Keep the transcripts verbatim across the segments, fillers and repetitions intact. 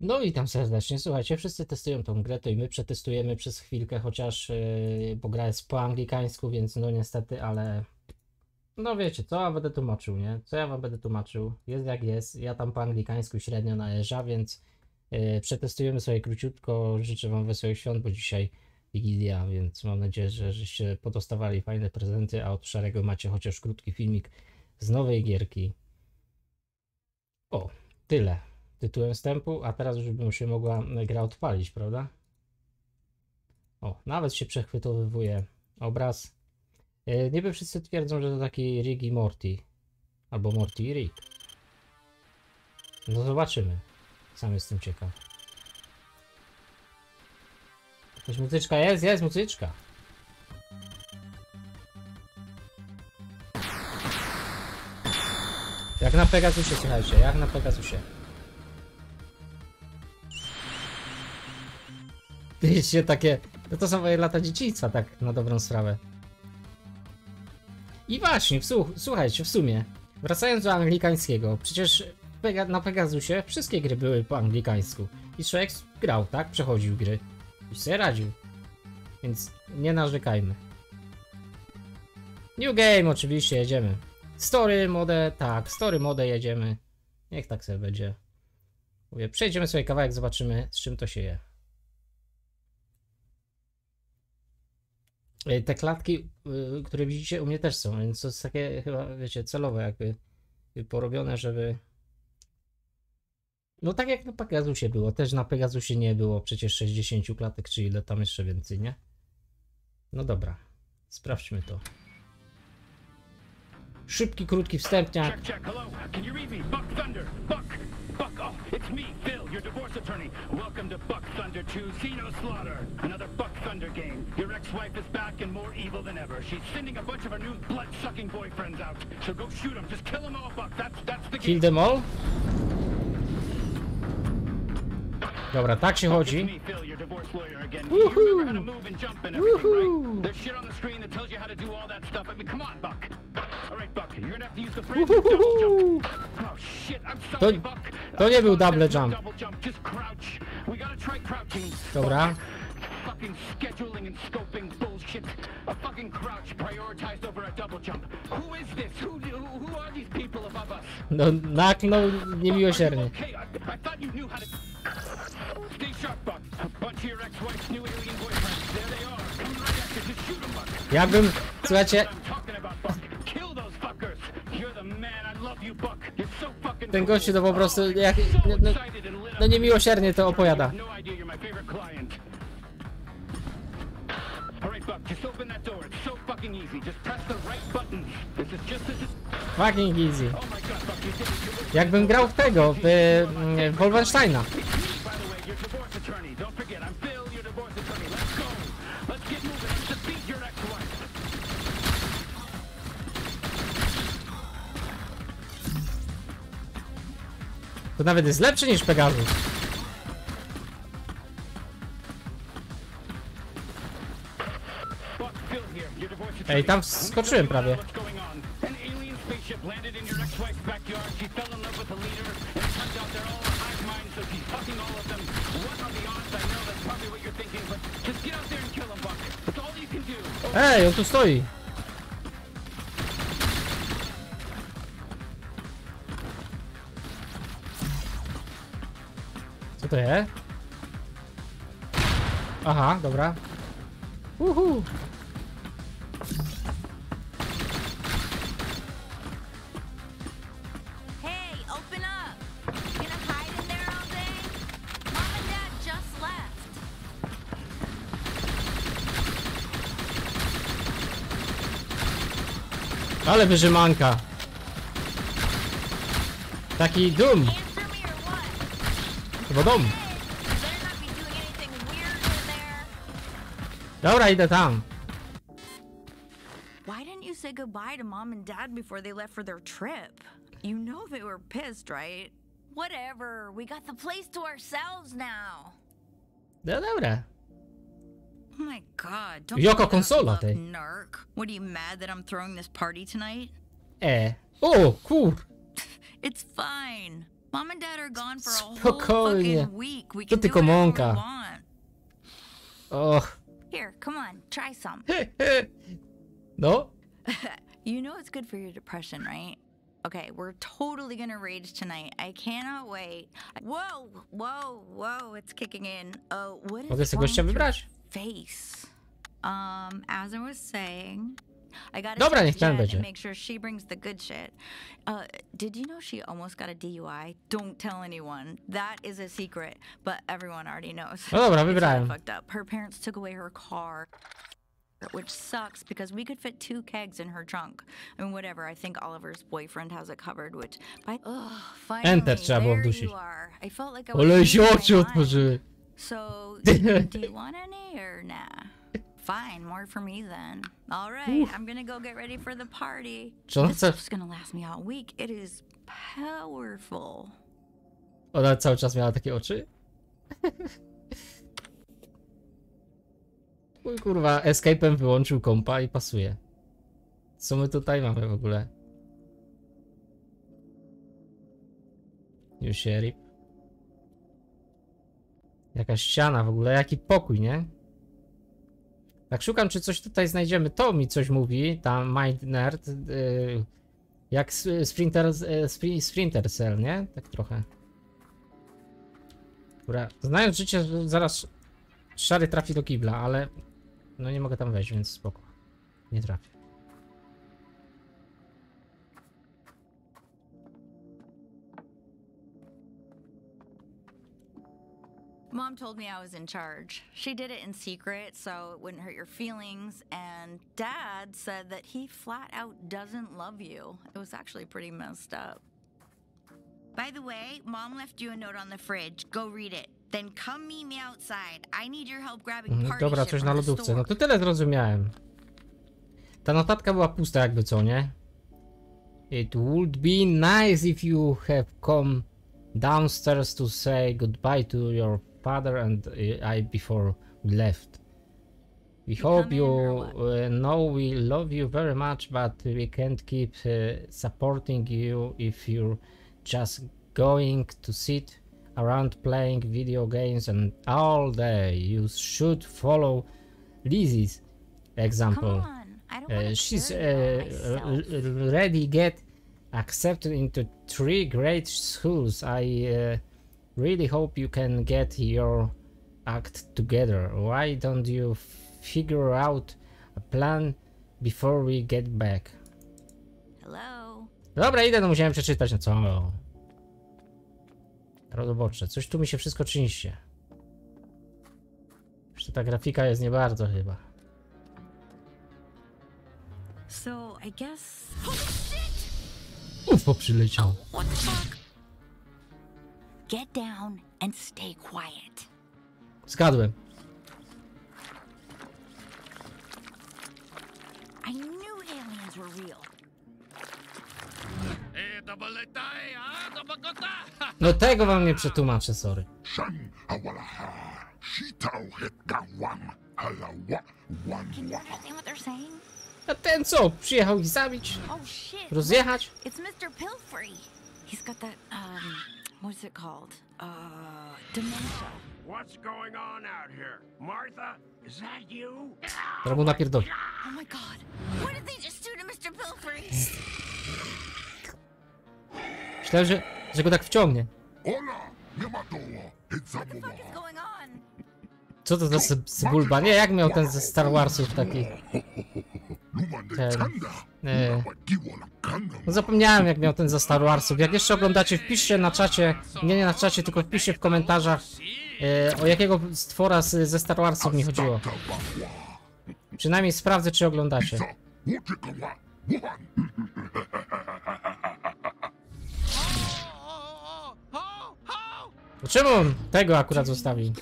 No witam serdecznie. Słuchajcie, wszyscy testują tą grę, to i my przetestujemy przez chwilkę, chociaż yy, bo gra jest po anglikańsku, więc no niestety, ale no wiecie, co ja będę tłumaczył, nie? Co ja wam będę tłumaczył? Jest jak jest, ja tam po anglikańsku średnio należa, więc yy, przetestujemy sobie króciutko. Życzę wam wesołych świąt, bo dzisiaj Wigilia, więc mam nadzieję, że żeście podostawali fajne prezenty, a od szarego macie chociaż krótki filmik z nowej gierki. O, tyle tytułem wstępu, a teraz już bym się mogła gra odpalić, prawda? O, nawet się przechwytowywuje obraz. Yy, niby wszyscy twierdzą, że to taki Rick i Morty. Albo Morty i Rick. No zobaczymy. Sam jestem ciekaw. Jakaś muzyczka jest? Jest muzyczka! Jak na Pegasusie, słuchajcie, jak na Pegasusie. Wiecie, takie... No to są moje lata dzieciństwa, tak na dobrą sprawę. I właśnie, w su słuchajcie, w sumie, wracając do anglikańskiego, przecież Pega na Pegasusie wszystkie gry były po anglikańsku. I człowiek grał, tak? Przechodził gry. I sobie radził. Więc nie narzekajmy. New game, oczywiście, jedziemy. Story mode, tak, story mode jedziemy. Niech tak sobie będzie. Mówię, przejdziemy sobie kawałek, zobaczymy z czym to się je. Te klatki, y, które widzicie u mnie też są, więc to jest takie chyba, wiecie, celowe jakby porobione, żeby... No tak jak na Pegasusie było, też na Pegasusie nie było przecież sześćdziesięciu klatek, czy ile tam jeszcze więcej, nie? No dobra, sprawdźmy to. Szybki, krótki wstępniak. Check, check, hello. Can you read me? Buck Thunder. Buck. Buck off. It's me, Phil, your divorce attorney. Welcome to Buck Thunder two, Zeno Slaughter. Another Buck Thunder game. Your ex-wife is back and more evil than ever. She's sending a bunch of her new blood-sucking boyfriends out. So go shoot them. Just kill them all, Buck. That's, that's the game. Kill them all? Dobra, tak się chodzi. Woohoo! Woohoo! Woohoo! To, to nie był double jump. Dobra. Fucking scheduling and scoping bullshit. A fucking crouch prioritized over a double jump. Who is this? Who who are these people above us? No, naknął niemiłosiernie. I thought you knew how to stay sharp, Buck. A bunch of your ex-wife's new alien boyfriends. There they are. Come right after, just shoot them, Buck. Ja bym, słuchajcie. Ten gościu to po prostu jak, no, no niemiłosiernie to opowiada. Fucking easy. Jakbym grał w tego, w, w Wolfensteina. To nawet jest lepszy niż Pegasus. Ej, tam skoczyłem prawie. Ej, on tu stoi. Co to jest? Aha, dobra. Uhu. Ale wyżymanka. Taki dum. Chyba dom. Dobra, idę tam. Why didn't you say goodbye to mom and dad before they left for their trip? You know they were pissed, right? Whatever, we got the place to ourselves now. No dobra. Oh my god, don't you konsola ty. What are you mad that I'm throwing this party tonight? Eh. Oh, cool. It's fine. Mom and Dad are gone for a whole fucking week. We can do whatever we want. Oh. Here, come on, try some. No? You know it's good for your depression, right? Okay, we're totally gonna rage tonight. I cannot wait. Whoa, whoa, whoa, it's kicking in. Oh, what is wrong with your face? Um, as I was saying, I gotta Dobra, check and make sure she brings the good shit. Uh, did you know she almost got a D U I? Don't tell anyone. That is a secret, but everyone already knows. Oh, dobra, wybrałem. Fucked up. Her parents took away her car, which sucks because we could fit two kegs in her trunk. I mean, whatever. I think Oliver's boyfriend has it covered. Which, by oh, finally, Enter, trzeba było wdusić. I felt like I was. So, do you want any or nah? Fine, more for me then. All right, Oof. I'm gonna go get ready for the party. Co this is gonna last me all week. It is powerful. Ona cały czas miała takie oczy. Uj, kurwa, escape'em wyłączył kompa i pasuje. Co my tutaj mamy w ogóle? Już się rip. Jakaś ściana w ogóle, jaki pokój, nie? Tak szukam, czy coś tutaj znajdziemy. To mi coś mówi, tam Mind Nerd. Yy, jak Sprinter, yy, spri, Sprinter Cell, nie? Tak trochę. Dobra, znając życie, że zaraz szary trafi do kibla, ale no nie mogę tam wejść, więc spoko. Nie trafię. Mom told me I was in charge. She did it in secret, so it wouldn't hurt your feelings. And Dad said that he flat out doesn't love you. It was actually pretty messed up. By the way, Mom left you a note on the fridge. Go read it. Then come meet me outside. I need your help grabbing party. Dobra, coś na lodówce. No to tyle zrozumiałem. Ta notatka była pusta, jakby co, nie? It would be nice if you have come downstairs to say goodbye to your father and uh, I before we left. We you hope you uh, know we love you very much, but we can't keep uh, supporting you if you're just going to sit around playing video games and all day. You should follow Lizzie's example. Uh, she's uh, already get accepted into three great schools. I uh, really hope you can get your act together. Why don't you figure out a plan before we get back? Hello. Dobra, idę, no musiałem przeczytać, no co? Rodobocze, coś tu mi się wszystko czyniście. Jeszcze ta grafika jest nie bardzo chyba. So, I guess... Ufo przyleciał. What the fuck? Get down and stay quiet. Zgadłem. I knew aliens were real. No tego wam nie przetłumaczę, sorry. A ten co? Przyjechał ich zabić? Rozjechać? What's it called? Uh, dementia. What's going on out here? Martha, is that you? Oh my god. Oh my god. What did they just do to Mister Pilfrey? Myślałem, że, że go tak wciągnie. Co to za bulba? Nie, jak miał ten ze Star Warsów taki... Ten... E... No zapomniałem, jak miał ten ze Star Warsów. Jak jeszcze oglądacie, wpiszcie na czacie... Nie, nie na czacie, tylko wpiszcie w komentarzach, e, o jakiego stwora z, ze Star Warsów mi chodziło. Przynajmniej sprawdzę, czy oglądacie. Czemu on tego akurat zostawił?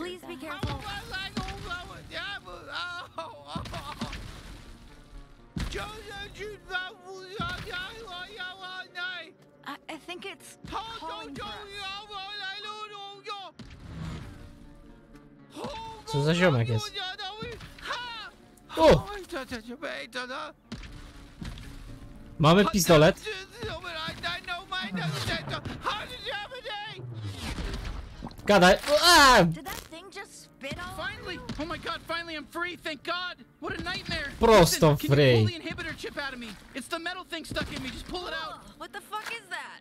Co za ziomek jest? O! Mamy pistolet. Got that. Ah! Did that thing just spit on? Finally! Oh my god, finally I'm free, thank god! What a nightmare! Prosto free. Can you pull the inhibitor chip out of me? It's the metal thing stuck in me, just pull it out! What the fuck is that?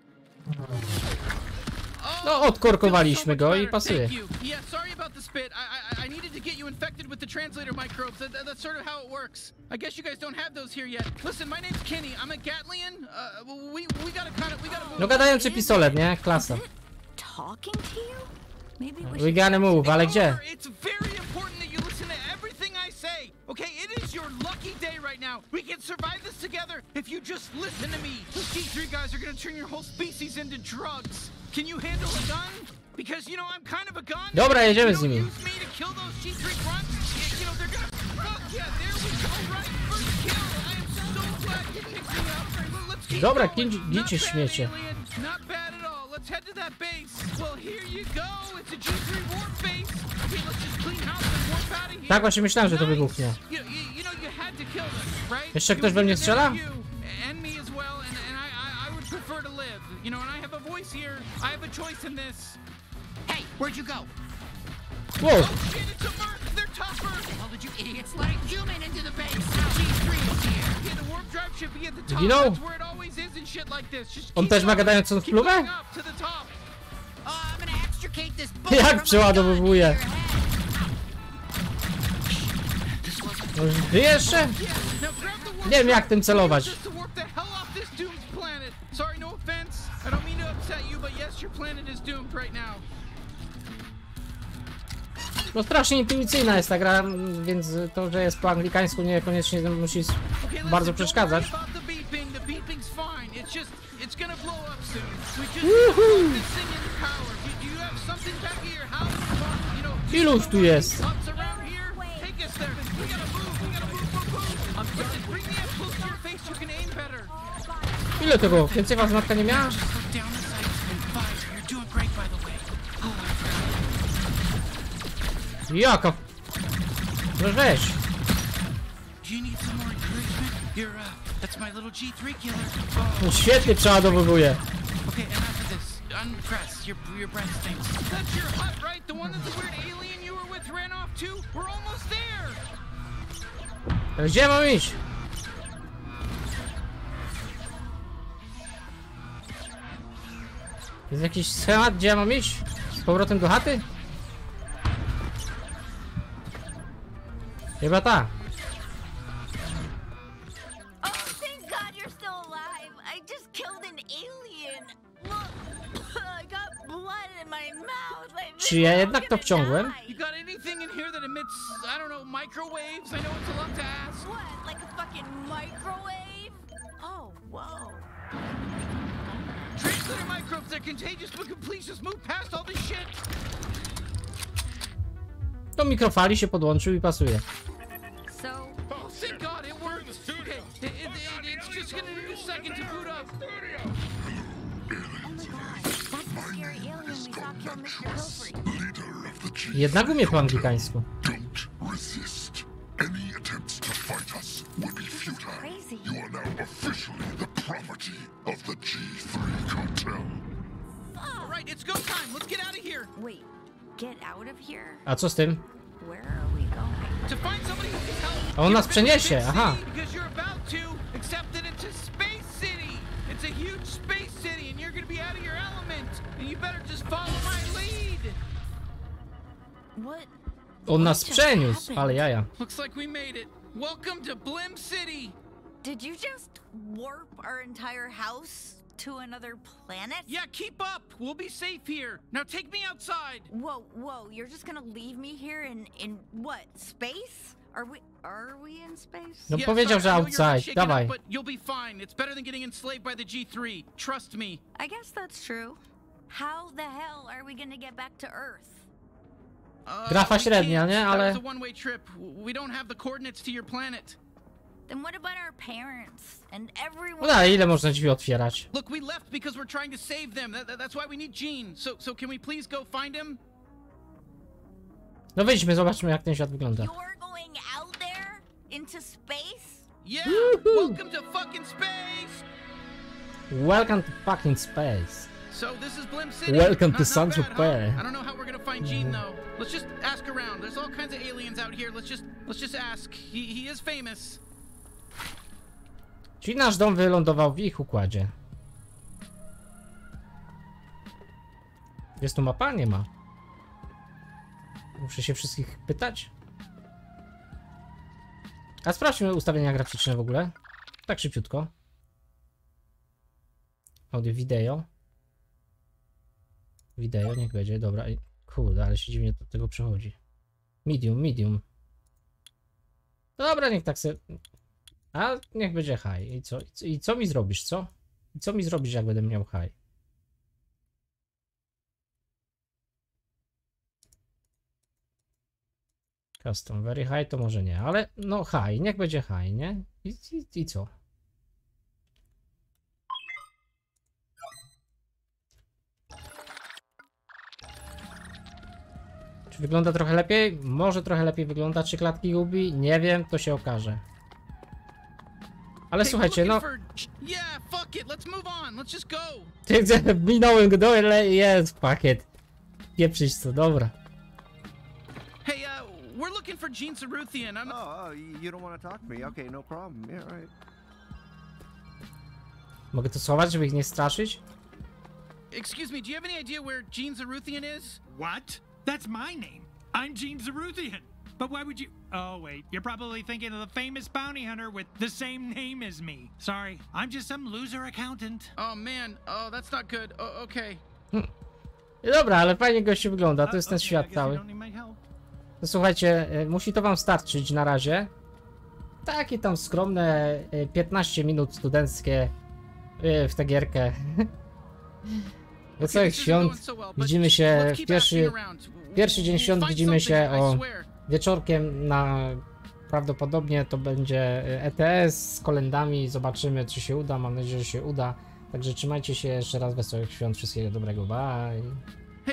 No, odkorkowaliśmy go i pasuje. Yeah, sorry about the spit. I, I, I needed to get you infected with the translator microbes. That, that's sort of how it works. I guess you guys don't have those here yet. Listen, my name's Kenny. I'm a Gatlian. Uh, we we gotta kind of we gotta move. No gadający pistolet, nie? Klasa. Talking to you? Maybe we should... We gotta move, ale gdzie? It's very important that you listen to everything I say. Okay, it is your lucky day right now. We can survive this together if you just listen to me. Those G three guys are gonna turn your whole species into drugs. Can you handle a gun? Because you know I'm kind of a gun. Dobra, jedziemy z nimi. Dobra, gdzie śmiecie? Let's head to that base. Well, here you go. It's a G three warp base. Okay, let's just clean house and warp out of here. Tak właśnie myślałem, że to wybuchnie. Jeszcze ktoś we mnie strzela? You know, and I have a voice here. I have a choice in this. Hey, where'd you go? Whoa! Oh shit, it's a merc! They're tougher! Well, did you idiots let a human into the base? G three is here. Yeah, the warp drive should be at the top. You know, that's where it always is and shit like this. Just keep going up to the top. Uh, I'm gonna extricate this bullet from my gun into your head. Ty jeszcze? Nie wiem jak tym celować. Sorry, no offense. I don't mean to upset you, but yes, your planet is doomed right now. No strasznie intuicyjna jest ta gra, więc to, że jest po anglikańsku, nie koniecznie musi bardzo przeszkadzać. Iluż tu jest? Ile tego? Więcej was matka nie miała? Jaka? No weź! No świetnie przeładowuje. Gdzie mam iść? Jest jakiś schemat, gdzie ja mam iść? Z powrotem do chaty? Chyba ta. Oh, thank God you're still alive. I just killed an alien. Look, I got blood in my mouth. Czy ja jednak to wciągłem? You got anything in here that emits, I don't know, microwaves? I know it's a lot to ask. What? Like a fucking microwave? Oh, whoa. Translator microbes are contagious, but can please just move past all this shit. Do mikrofali się podłączył i pasuje. So, oh, thank God it worked. Okay, it, it, it, it's just gonna need a second to boot up. Jednak umie po anglikańsku. Don't resist. Any attempts to fight us would be futile. You are now officially the property of the G three cartel. All right, it's go time. Let's get out of here. Wait, get out of here? A co z tym? Where are we going? To find somebody who can help. A on nas przeniesie. Aha. Because you're about to accept it into Space City. It's a huge space city, and you're going to be out of your element. And you better just follow my lead. What? On nas przeniósł, ale jaja. Looks like we made it. Welcome to Blim City. Did you just warp our entire house to another planet? Yeah, keep up. We'll be safe here. Now take me outside. Whoa, whoa. You're just gonna leave me here in in what? Space? Are we are we in space? No, powiedział, że outside. Dawaj. But you'll be fine. It's better than getting enslaved by the G three. Trust me. I guess that's true. How the hell are we gonna get back to Earth? Grafa średnia, nie? Ale... No da, ile można drzwi otwierać? No wyjdźmy, zobaczmy jak ten świat wygląda. Welcome to fucking space. So this is Blim City. Welcome to San Jupe. I don't know how we're gonna find Gene though. Let's just ask around. There's all kinds of aliens out here. Let's just let's just ask. He he is famous. Czyli nasz dom wylądował w ich układzie. Jest tu mapa? Nie ma. Muszę się wszystkich pytać. A sprawdźmy ustawienia graficzne w ogóle. Tak szybciutko. Audio, wideo. Wideo, niech będzie, dobra. Kurde, ale się dziwnie do tego przechodzi. Medium, medium. Dobra, niech tak se... A niech będzie high. I co? I co, i co mi zrobisz, co? I co mi zrobisz, jak będę miał high? Custom, very high to może nie, ale no high, niech będzie high, nie? I, i, i co? Czy wygląda trochę lepiej? Może trochę lepiej wygląda, czy klatki gubi? Nie wiem, to się okaże. Ale hey, słuchajcie, no... Yeah, fuck it, let's move on, let's just go! Ty, minąłem go, ale jest pakiet. Pieprzyć co, dobra. We're looking for Gene Zaroothian. I'm... Oh, you don't want to talk to me? Okay, no problem. Yeah, right. Mogę to schować, żeby ich nie straszyć? Excuse me, do you have any idea where Gene Zaroothian is? What? That's my name. I'm Gene Zaroothian. But why would you? Oh wait, you're probably thinking of the famous bounty hunter with the same name as me. Sorry, I'm just some loser accountant. Oh man, oh that's not good. Oh, okay. Hmm. Dobra, ale fajnie gościu wygląda. To jest ten świat cały. No słuchajcie, musi to wam starczyć na razie. Takie tam skromne piętnaście minut studenckie w tę gierkę. Do całych świąt widzimy się w pierwszy, pierwszy dzień świąt widzimy się o wieczorkiem na... Prawdopodobnie to będzie E T S z kolendami. Zobaczymy, czy się uda. Mam nadzieję, że się uda. Także trzymajcie się jeszcze raz. Wesołych świąt. Wszystkiego dobrego. Bye.